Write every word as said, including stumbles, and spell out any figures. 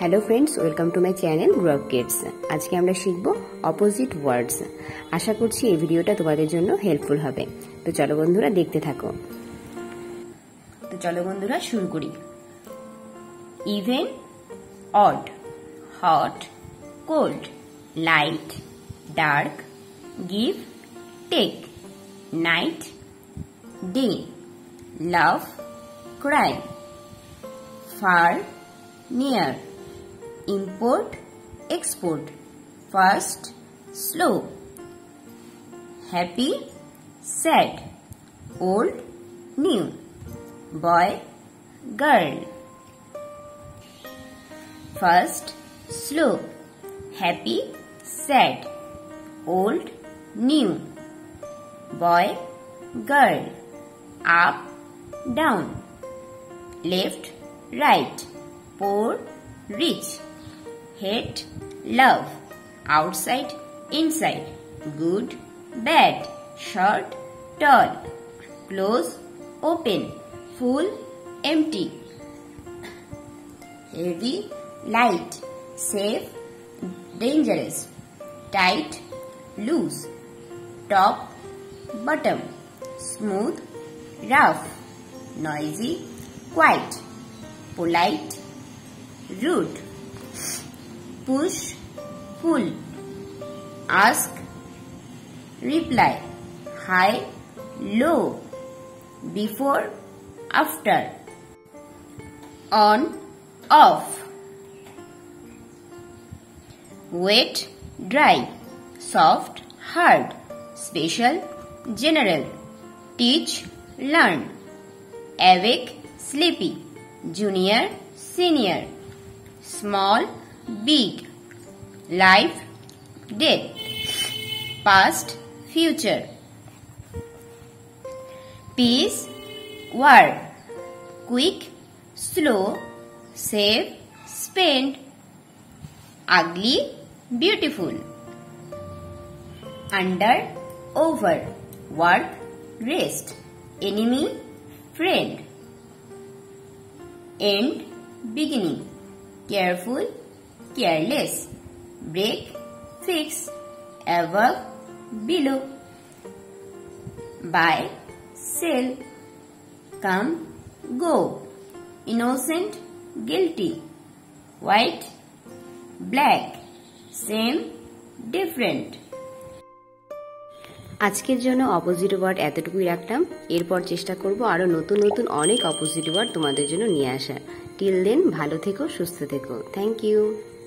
Hello friends, welcome to my channel grow up kids. आज के आमरा शिखबो अपोजिट वर्ड्स। आशा करछि ए भिडियोटा तोमादेर जोन्नो हेल्पफुल होबे। तो चलो बंधुरा देखते थाको। तो चलो बंधुरा शुरू करी। Even, odd, hot, cold, light, dark, give, take, night, day, love, cry, far, near, import, export, fast, slow, happy, sad, old, new, boy, girl, fast, slow, happy, sad, old, new, boy, girl, up, down, left, right, poor, rich, hate, love, outside, inside, good, bad, short, tall, close, open, full, empty, heavy, light, safe, dangerous, tight, loose, top, bottom, smooth, rough, noisy, quiet, polite, rude, push, pull, ask, reply, high, low, before, after, on, off, wet, dry, soft, hard, special, general, teach, learn, awake, sleepy, junior, senior, small, big, life, death, past, future, peace, war, quick, slow, save, spend, ugly, beautiful, under, over, work, rest, enemy, friend, end, beginning, careful, careless, break, fix, above, below, buy, sell, come, go, innocent, guilty, white, black, same, different. आजकेर जोनो opposite word एतटुकुई राखलाम। एरपर चेष्टा करब आरो नतुन नतुन अनेक opposite word तोमादेर जोनो निये आसा। टिल देन भालो थेको, सुस्थ थेको। Thank you.